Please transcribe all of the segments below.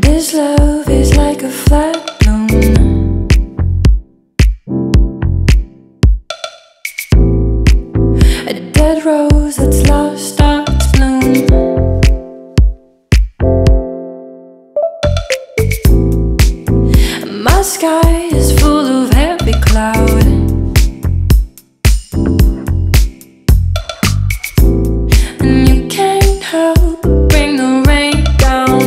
This love is like a flat balloon. A dead rose that's lost its bloom. My sky is full of heavy cloud. And you can't help but bring the rain down.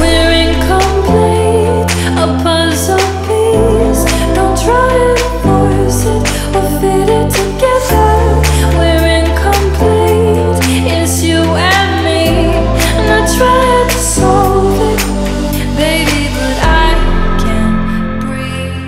We're incomplete, a puzzle piece. Don't try and force it or fit it together. We're incomplete, it's you and me. And I tried to solve it, baby, but I can't breathe.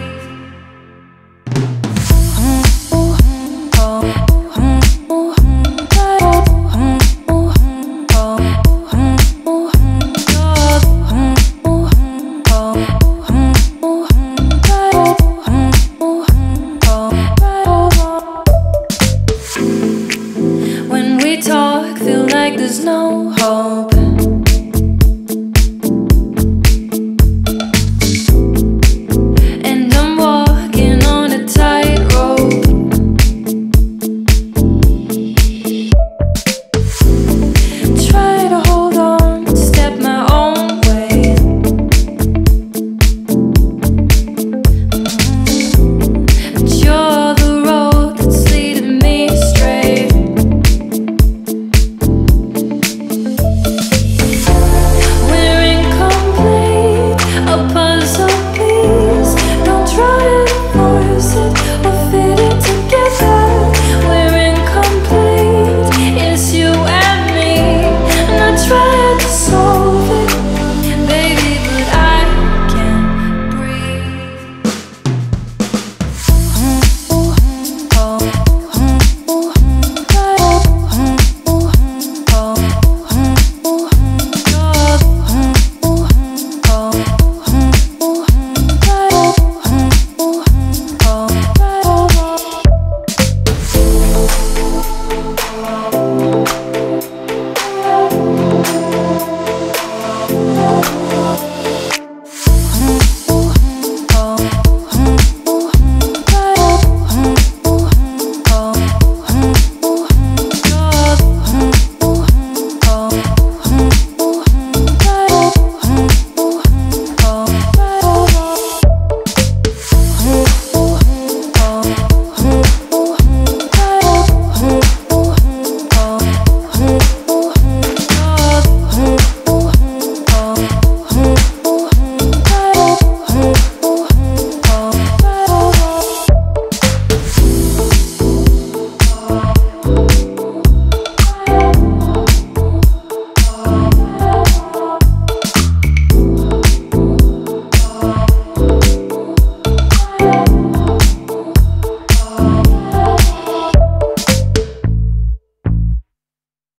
When we talk, feel like there's no hope.